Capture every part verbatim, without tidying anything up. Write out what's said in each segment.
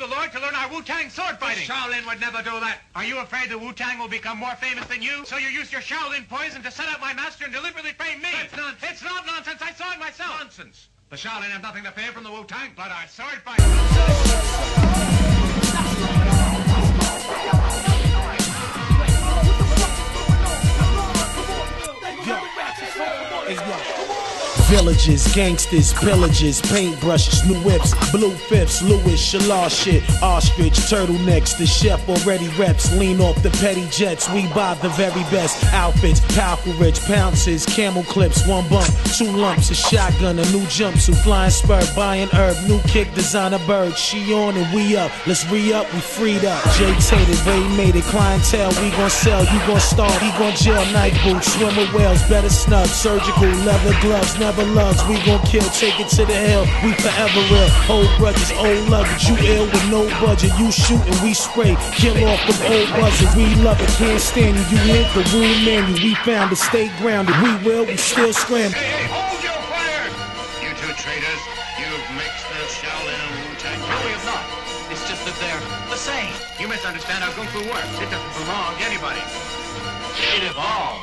the Lord to learn our Wu-Tang sword fighting. The Shaolin would never do that. Are you afraid the Wu-Tang will become more famous than you? So you used your Shaolin poison to set up my master and deliberately frame me? That's nonsense. It's not nonsense. I saw it myself. Nonsense. The Shaolin have nothing to fear from the Wu-Tang, but our sword fighting. Villages, gangsters, pillages, paintbrushes, new whips, blue fifths, Louis, Shalar shit, ostrich, turtlenecks, the chef already reps, lean off the petty jets, we buy the very best outfits, powerful rich pounces, camel clips, one bump, two lumps, a shotgun, a new jumpsuit, flying spur, buying herb, new kick, designer bird, she on and we up, let's re-up, we freed up, Jay Tated, Ray made it, clientele, we gon' sell, you gon' starve, he gon' jail, night boots, swimmer whales, better snub, surgical, leather gloves, never loves, we gon' kill, take it to the hill, we forever real, old brothers, old luggage, you ill with no budget, you shoot and we spray, kill off them old buzzers, we love it, can't stand you, you hit the room menu, we found it, stay grounded, we will, we still scram. Hey, hey, hold your fire! You two traitors, you've mixed the Shaolin and Wu-Tang. No, we have not, it's just that they're the same. You misunderstand how Kung Fu works, it doesn't belong to anybody. It evolves.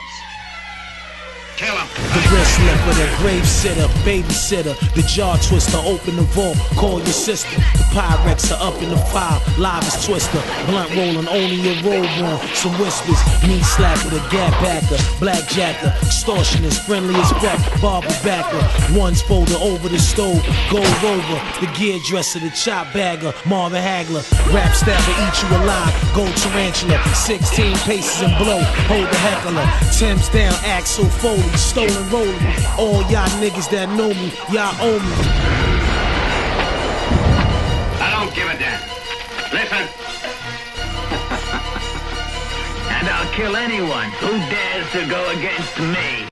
Kill him. The wrist lipper, the grave sitter, babysitter, the jaw twister, open the vault, call your sister. The Pyrex are up in the fire, live is twister, blunt rolling, only a roll one. Some whispers, knee slapper, the gap backer, blackjacker, extortionist, friendly as breath, barber backer. One's folded over the stove, gold rover, the gear dresser, the chop bagger, Marvin Hagler, rap stabber, eat you alive, gold tarantula, sixteen paces and blow, hold the heckler, Tim's down, axle fold. Stolen rolling, all y'all niggas that know me, y'all owe me. I don't give a damn. Listen. And I'll kill anyone who dares to go against me.